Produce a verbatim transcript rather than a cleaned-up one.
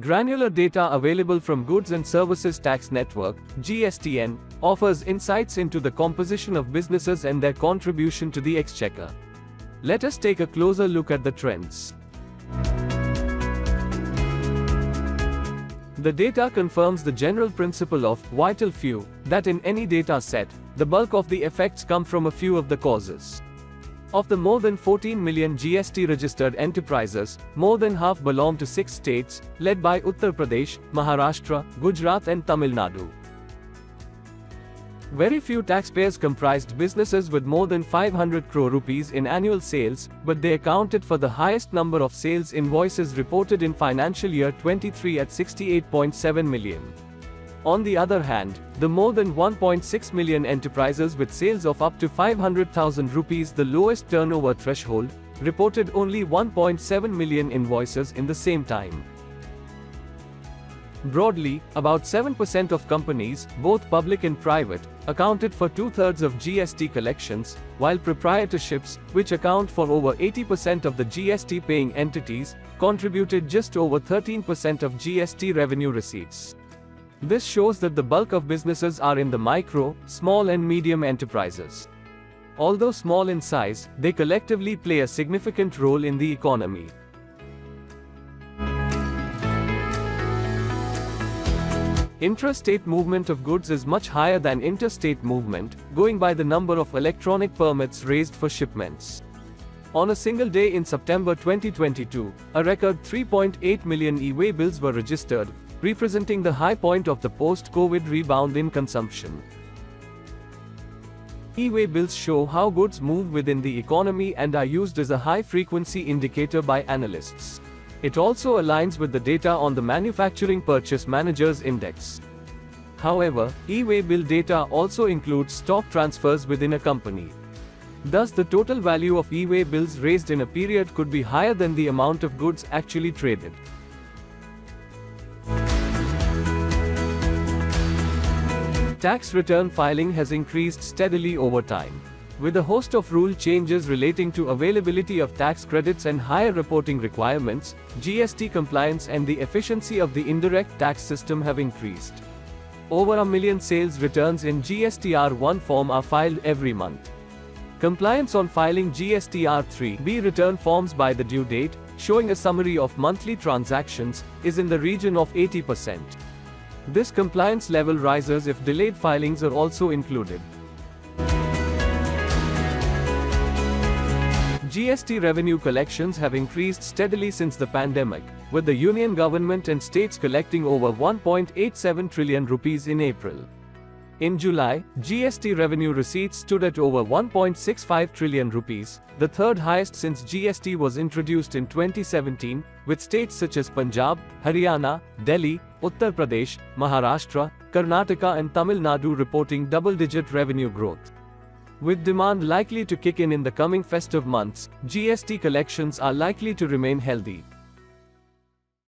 Granular data available from Goods and Services Tax Network, G S T N, offers insights into the composition of businesses and their contribution to the exchequer. Let us take a closer look at the trends. The data confirms the general principle of vital few, that in any data set, the bulk of the effects come from a few of the causes. Of the more than fourteen million G S T registered enterprises, more than half belong to six states, led by Uttar Pradesh, Maharashtra, Gujarat and Tamil Nadu. Very few taxpayers comprised businesses with more than five hundred crore rupees in annual sales, but they accounted for the highest number of sales invoices reported in financial year twenty-three at sixty-eight point seven million. On the other hand, the more than one point six million enterprises with sales of up to five hundred thousand rupees, the lowest turnover threshold, reported only one point seven million invoices in the same time. Broadly, about seven percent of companies, both public and private, accounted for two-thirds of G S T collections, while proprietorships, which account for over eighty percent of the G S T-paying entities, contributed just over thirteen percent of G S T revenue receipts. This shows that the bulk of businesses are in the micro, small and medium enterprises. Although small in size, they collectively play a significant role in the economy. Intrastate movement of goods is much higher than interstate movement, going by the number of electronic permits raised for shipments. On a single day in September twenty twenty-two, a record three point eight million e-way bills were registered, representing the high point of the post-COVID rebound in consumption. E-way bills show how goods move within the economy and are used as a high-frequency indicator by analysts. It also aligns with the data on the Manufacturing Purchase Managers Index. However, e-way bill data also includes stock transfers within a company. Thus, the total value of e-way bills raised in a period could be higher than the amount of goods actually traded. Tax return filing has increased steadily over time. With a host of rule changes relating to availability of tax credits and higher reporting requirements, G S T compliance and the efficiency of the indirect tax system have increased. Over a million sales returns in G S T R one form are filed every month. Compliance on filing G S T R three B return forms by the due date, showing a summary of monthly transactions, is in the region of eighty percent. This compliance level rises if delayed filings are also included. G S T revenue collections have increased steadily since the pandemic, with the union government and states collecting over one point eight seven trillion rupees in April. In July, G S T revenue receipts stood at over one point six five trillion rupees, the third highest since G S T was introduced in twenty seventeen, with states such as Punjab, Haryana, Delhi, Uttar Pradesh, Maharashtra, Karnataka and Tamil Nadu reporting double-digit revenue growth. With demand likely to kick in in the coming festive months, G S T collections are likely to remain healthy.